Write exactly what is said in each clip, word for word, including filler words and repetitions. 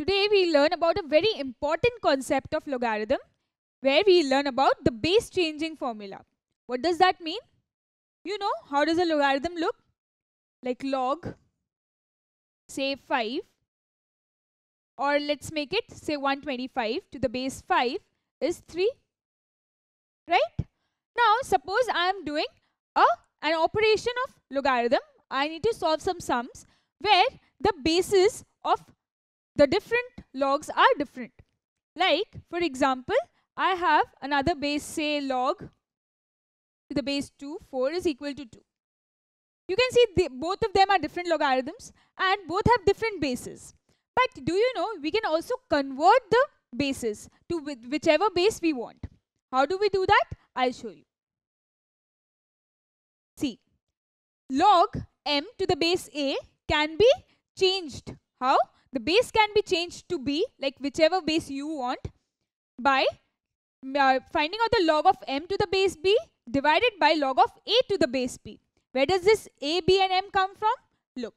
Today we learn about a very important concept of logarithm, where we learn about the base changing formula. What does that mean? You know, how does a logarithm look? Like log, say five, or let's make it say one twenty-five to the base five is three, right? Now suppose I am doing a, an operation of logarithm. I need to solve some sums where the bases of the different logs are different. Like, for example, I have another base, say log to the base two, four is equal to two. You can see the, both of them are different logarithms and both have different bases. But do you know, we can also convert the bases to whichever base we want. How do we do that? I'll show you. See, log m to the base a can be changed. How? The base can be changed to b, like whichever base you want, by uh, finding out the log of m to the base b divided by log of a to the base b. Where does this a, b and m come from? Look,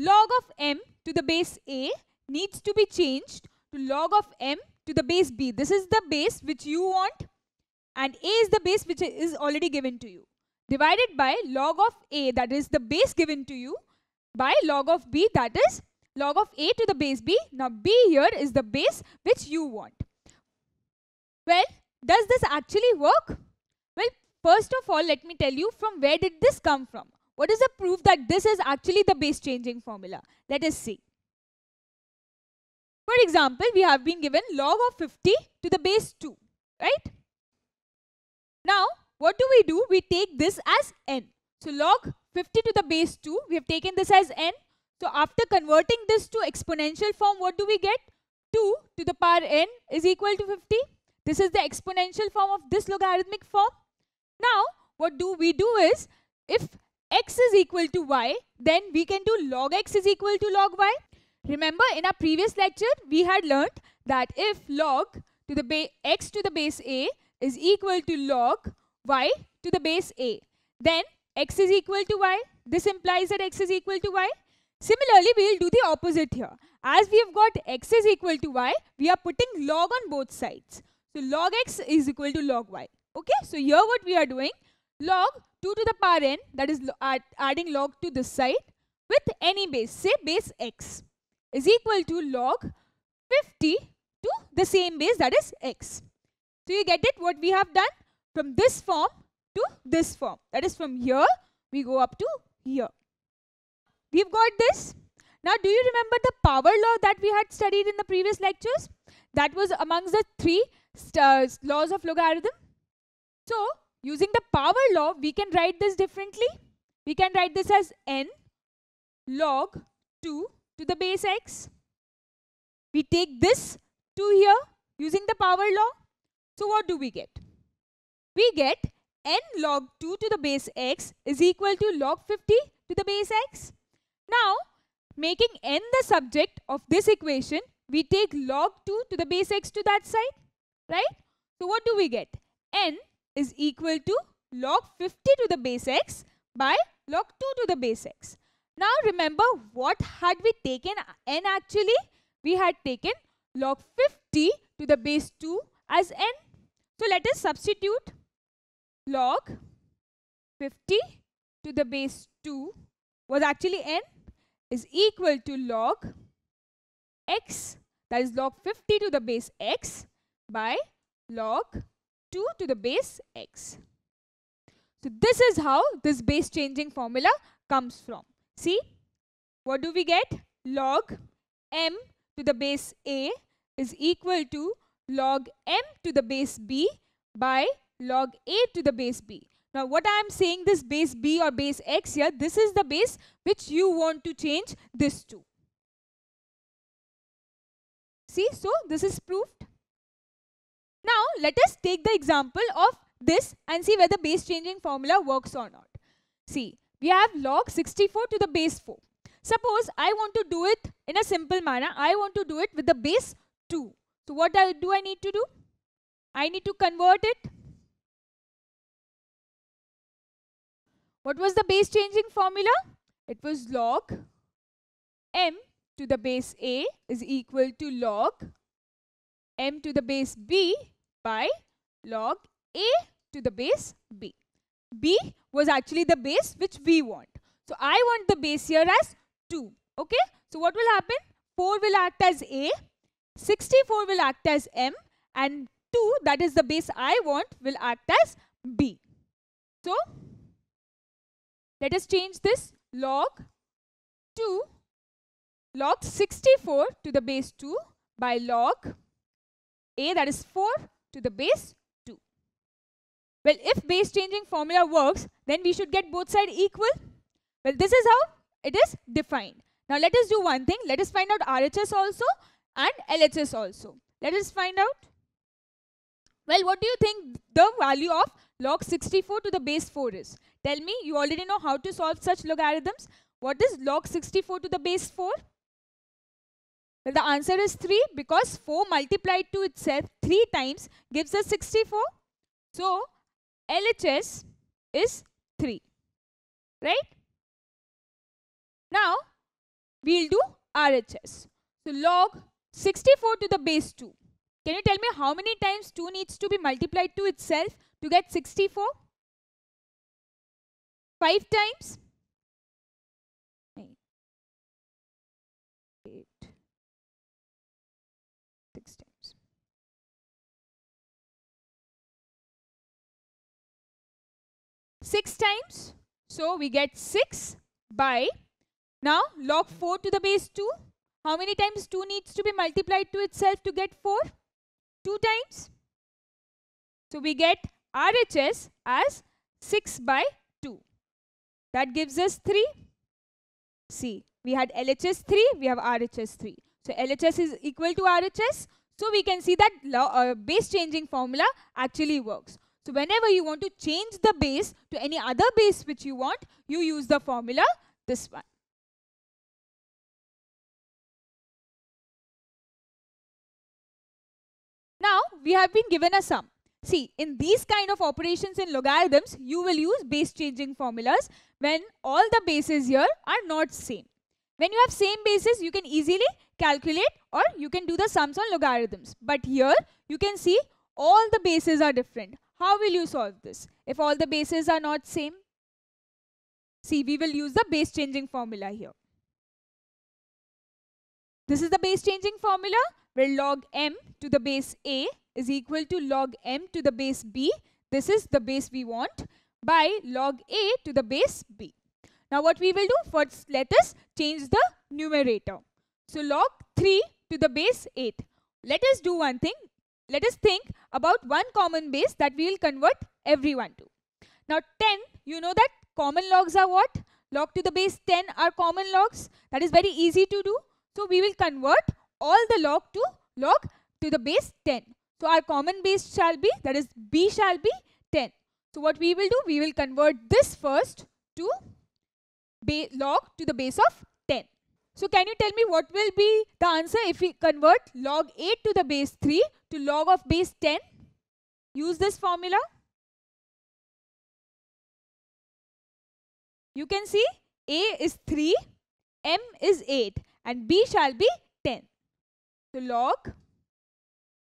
log of m to the base a needs to be changed to log of m to the base b. This is the base which you want and a is the base which is already given to you, divided by log of a, that is the base given to you, by log of b, that is log of a to the base b. Now b here is the base which you want. Well, does this actually work? Well, first of all, let me tell you from where did this come from. What is the proof that this is actually the base changing formula? Let us see. For example, we have been given log of fifty to the base two, right? Now, what do we do? We take this as n. So log fifty to the base two, we have taken this as n. So after converting this to exponential form, what do we get? two to the power n is equal to fifty. This is the exponential form of this logarithmic form. Now, what do we do is, if x is equal to y, then we can do log x is equal to log y. Remember, in our previous lecture, we had learned that if log to the ba- x to the base a is equal to log y to the base a, then x is equal to y. This implies that x is equal to y. Similarly, we will do the opposite here. As we have got x is equal to y, we are putting log on both sides. So log x is equal to log y. Okay, so here what we are doing, log two to the power n, that is add, adding log to this side with any base, say base x, is equal to log fifty to the same base, that is x. So you get it, what we have done from this form to this form. That is from here, we go up to here. We've got this. Now, do you remember the power law that we had studied in the previous lectures? That was amongst the three laws of logarithm. So, using the power law, we can write this differently. We can write this as n log two to the base x. We take this two here using the power law. So, what do we get? We get n log two to the base x is equal to log fifty to the base x. Now, making n the subject of this equation, we take log two to the base x to that side, right? So what do we get? N is equal to log fifty to the base x by log two to the base x. Now remember, what had we taken n actually? We had taken log fifty to the base two as n. So let us substitute log fifty to the base two was actually n is equal to log x, that is log fifty to the base x by log two to the base x. So this is how this base changing formula comes from. See, what do we get? Log m to the base a is equal to log m to the base b by log a to the base b. Now what I am saying, this base b or base x here, this is the base which you want to change this to. See, so this is proved. Now let us take the example of this and see whether base changing formula works or not. See, we have log sixty-four to the base four. Suppose I want to do it in a simple manner. I want to do it with the base two. So what do I need to do? I need to convert it. What was the base changing formula? It was log m to the base a is equal to log m to the base b by log a to the base b. b was actually the base which we want. So I want the base here as two. Okay. So what will happen? four will act as a, sixty-four will act as m, and two, that is the base I want, will act as b. So let us change this log two, log sixty-four to the base two by log a, that is four, to the base two. Well, if base changing formula works, then we should get both sides equal. Well, this is how it is defined. Now let us do one thing. Let us find out R H S also and L H S also. Let us find out. Well, what do you think the value of log sixty-four to the base four is? Tell me, you already know how to solve such logarithms. What is log sixty-four to the base four? Well, the answer is three, because four multiplied to itself three times gives us sixty-four. So L H S is three, right? Now we'll do R H S. So log sixty-four to the base two. Can you tell me how many times two needs to be multiplied to itself to get sixty-four? five times? eight. six times. six times. So we get six by, now log four to the base two. How many times two needs to be multiplied to itself to get four? two times. So we get R H S as six by two. That gives us three. See, we had L H S three, we have R H S three. So L H S is equal to R H S. So we can see that uh, base changing formula actually works. So whenever you want to change the base to any other base which you want, you use the formula, this one. Now, we have been given a sum. See, in these kind of operations in logarithms, you will use base changing formulas when all the bases here are not same. When you have same bases, you can easily calculate or you can do the sums on logarithms. But here, you can see all the bases are different. How will you solve this if all the bases are not same? See, we will use the base changing formula here. This is the base changing formula, where log m to the base a is equal to log m to the base b. This is the base we want, by log a to the base b. Now what we will do, first let us change the numerator. So log three to the base eight. Let us do one thing. Let us think about one common base that we will convert everyone to. Now ten, you know that common logs are what? Log to the base ten are common logs. That is very easy to do. So we will convert all the log to log to the base ten. So our common base shall be, that is b shall be ten. So what we will do, we will convert this first to log to the base of ten. So can you tell me what will be the answer if we convert log eight to the base three to log of base ten? Use this formula. You can see a is three, m is eight, and b shall be ten. So log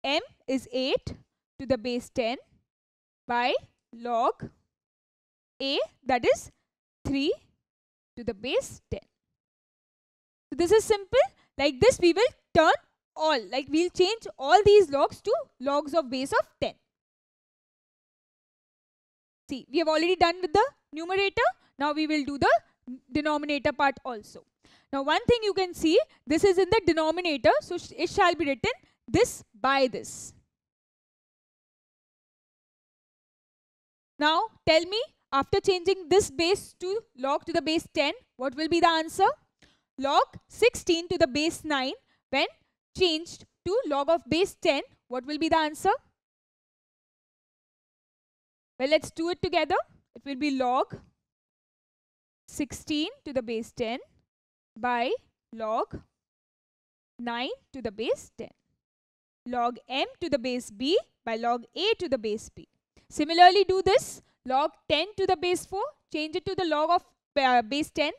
m is eight to the base ten by log a, that is three to the base ten. So this is simple. Like this we will turn all, like we will change all these logs to logs of base of ten. See, we have already done with the numerator. Now we will do the denominator part also. Now one thing you can see, this is in the denominator, so sh it shall be written this by this. Now tell me, after changing this base to log to the base ten, what will be the answer? Log sixteen to the base nine, when changed to log of base ten, what will be the answer? Well, let's do it together. It will be log sixteen to the base ten by log nine to the base ten. Log m to the base b by log a to the base b. Similarly, do this. Log ten to the base four. Change it to the log of uh, base ten.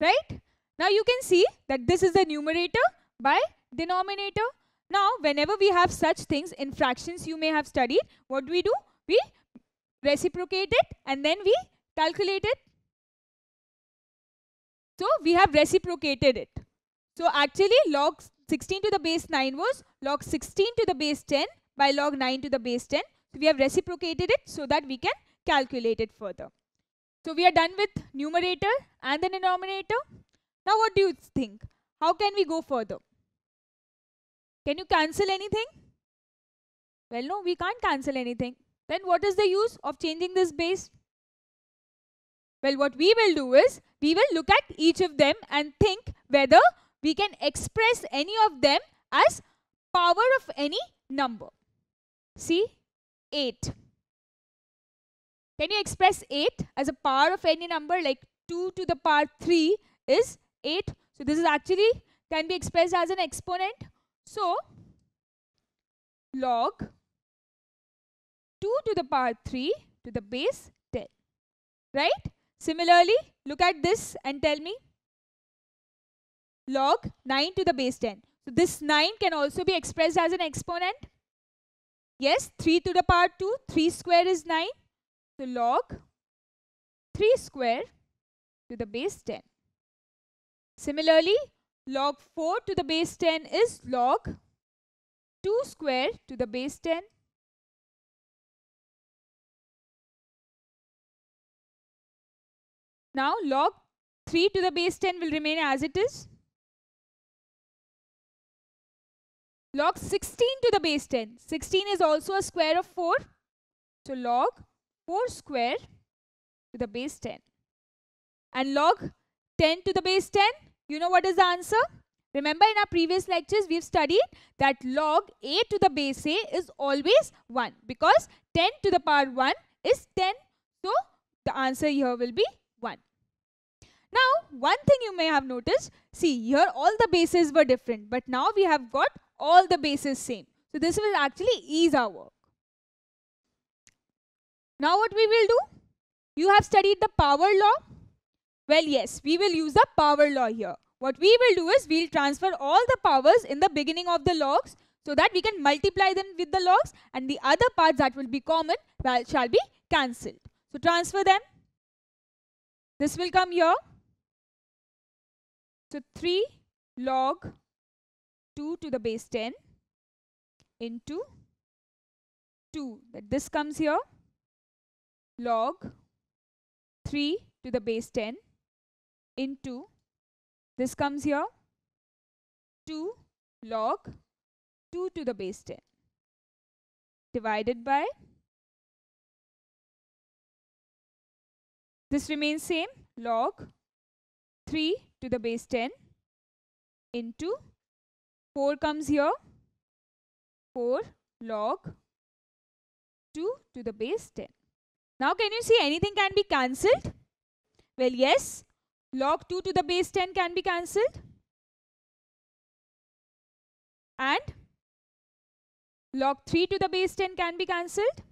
right? Now you can see that this is the numerator by denominator. Now whenever we have such things in fractions, you may have studied, what do we do? We reciprocate it and then we calculate it. So we have reciprocated it. So actually log sixteen to the base nine was log sixteen to the base ten by log nine to the base ten. So we have reciprocated it so that we can calculate it further. So we are done with numerator and the denominator. Now what do you think? How can we go further? Can you cancel anything? Well, no, we can't cancel anything. Then what is the use of changing this base? Well, what we will do is, we will look at each of them and think whether we can express any of them as power of any number. See, eight. Can you express eight as a power of any number? Like two to the power three is eight. So this is actually can be expressed as an exponent. So log two to the power three to the base ten. Right? Similarly, look at this and tell me log nine to the base ten. So this nine can also be expressed as an exponent. Yes, three to the power two, three square is nine. So log three square to the base ten. Similarly, log four to the base ten is log two square to the base ten. Now log three to the base ten will remain as it is. Log sixteen to the base ten. sixteen is also a square of four. So log four square to the base ten. And log ten to the base ten, you know what is the answer? Remember in our previous lectures we have studied that log a to the base a is always one because ten to the power one is ten. So the answer here will be one. Now, one thing you may have noticed, see here all the bases were different, but now we have got all the bases same. So this will actually ease our work. Now what we will do? You have studied the power law. Well, yes, we will use the power law here. What we will do is we will transfer all the powers in the beginning of the logs so that we can multiply them with the logs and the other parts that will be common shall be cancelled. So transfer them. This will come here. So three log two to the base ten into two. That this comes here. Log three to the base ten into this comes here. two log two to the base ten divided by this remains same log three to the base ten into four comes here. four log two to the base ten. Now can you see anything can be cancelled? Well, yes, log two to the base ten can be cancelled and log three to the base ten can be cancelled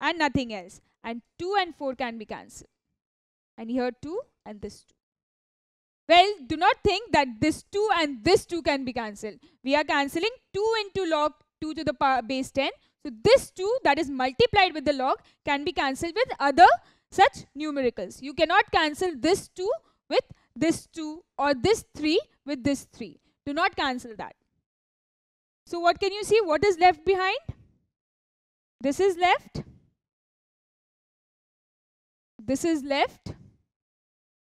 and nothing else. And two and four can be cancelled. And here two and this two. Well, do not think that this two and this two can be cancelled. We are cancelling two into log two to the power base ten. So this two that is multiplied with the log can be cancelled with other such numericals. You cannot cancel this two with this two or this three with this three. Do not cancel that. So what can you see? What is left behind? This is left. This is left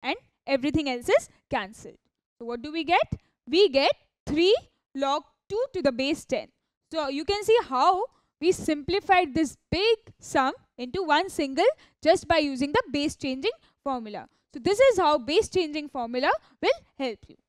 and everything else is cancelled. So what do we get? We get three log two to the base ten. So you can see how we simplified this big sum into one single just by using the base changing formula. So this is how base changing formula will help you.